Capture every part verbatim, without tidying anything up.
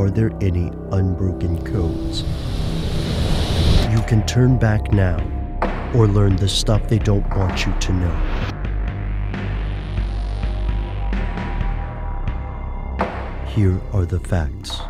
are there any unbroken codes? You can turn back now, or learn the stuff they don't want you to know. Here are the facts.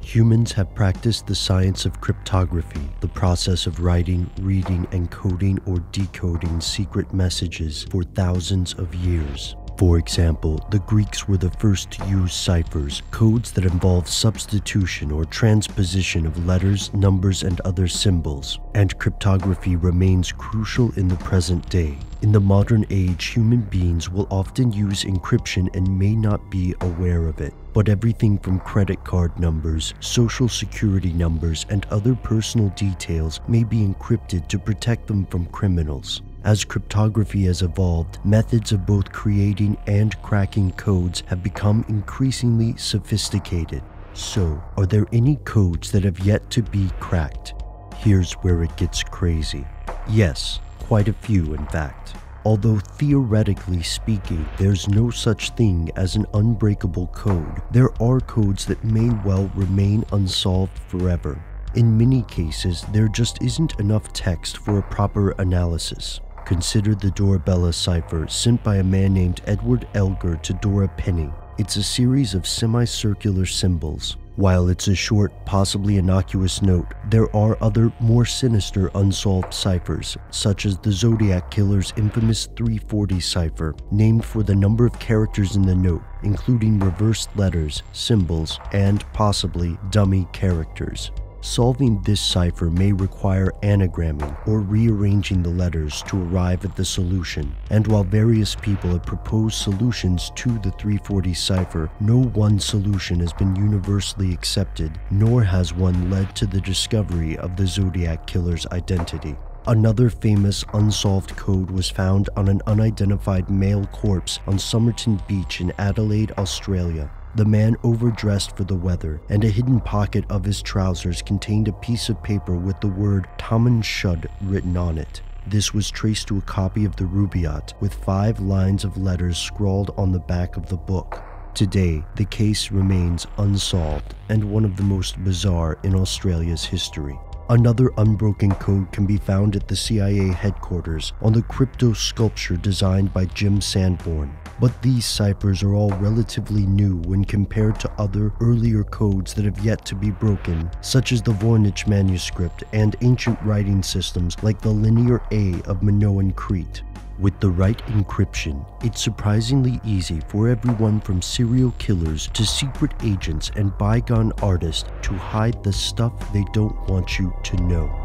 Humans have practiced the science of cryptography, the process of writing, reading, and coding or decoding secret messages for thousands of years. For example, the Greeks were the first to use ciphers, codes that involve substitution or transposition of letters, numbers, and other symbols, and cryptography remains crucial in the present day. In the modern age, human beings will often use encryption and may not be aware of it, but everything from credit card numbers, social security numbers, and other personal details may be encrypted to protect them from criminals. As cryptography has evolved, methods of both creating and cracking codes have become increasingly sophisticated. So, are there any codes that have yet to be cracked? Here's where it gets crazy. Yes, quite a few in fact. Although theoretically speaking, there's no such thing as an unbreakable code, there are codes that may well remain unsolved forever. In many cases, there just isn't enough text for a proper analysis. Consider the Dorabella cipher sent by a man named Edward Elger to Dora Penny. It's a series of semicircular symbols. While it's a short, possibly innocuous note, there are other, more sinister unsolved ciphers, such as the Zodiac Killer's infamous three forty cipher, named for the number of characters in the note, including reversed letters, symbols, and possibly dummy characters. Solving this cipher may require anagramming or rearranging the letters to arrive at the solution, and while various people have proposed solutions to the three forty cipher, no one solution has been universally accepted, nor has one led to the discovery of the Zodiac Killer's identity. Another famous unsolved code was found on an unidentified male corpse on Somerton Beach in Adelaide, Australia. The man overdressed for the weather, and a hidden pocket of his trousers contained a piece of paper with the word Taman Shud written on it. This was traced to a copy of the Rubaiyat, with five lines of letters scrawled on the back of the book. Today, the case remains unsolved, and one of the most bizarre in Australia's history. Another unbroken code can be found at the C I A headquarters on the crypto sculpture designed by Jim Sanborn. But these ciphers are all relatively new when compared to other earlier codes that have yet to be broken, such as the Voynich manuscript and ancient writing systems like the Linear A of Minoan Crete. With the right encryption, it's surprisingly easy for everyone from serial killers to secret agents and bygone artists to hide the stuff they don't want you to know.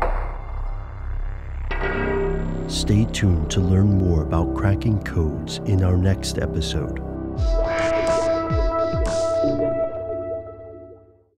Stay tuned to learn more about cracking codes in our next episode.